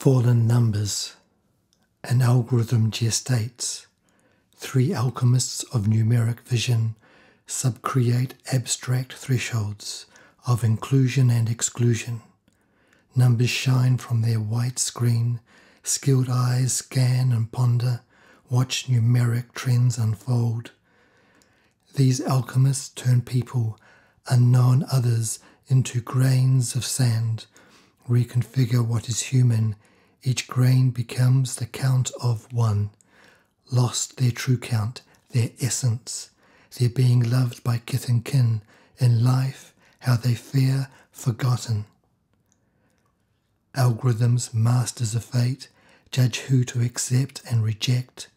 Fallen numbers, an algorithm gestates, three alchemists of numeric vision subcreate abstract thresholds of inclusion and exclusion. Numbers shine from their white screen, skilled eyes scan and ponder, watch numeric trends unfold. These alchemists turn people, unknown others, into grains of sand, reconfigure what is human. Each grain becomes the count of one, lost their true count, their essence, their being loved by kith and kin, in life, how they fare, forgotten. Algorithms, masters of fate, judge who to accept and reject.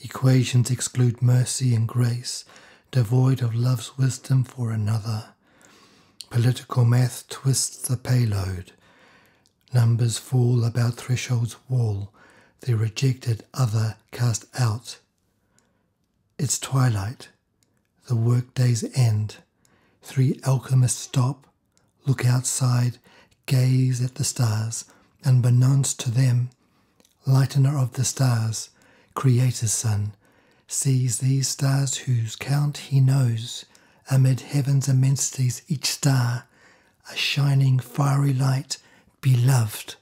Equations exclude mercy and grace, devoid of love's wisdom for another. Political math twists the payload. Numbers fall about threshold's wall, the rejected other cast out. It's twilight, the workday's end. Three alchemists stop, look outside, gaze at the stars, unbeknownst to them, lightener of the stars, creator's son, sees these stars whose count he knows. Amid heaven's immensities each star, a shining fiery light, beloved.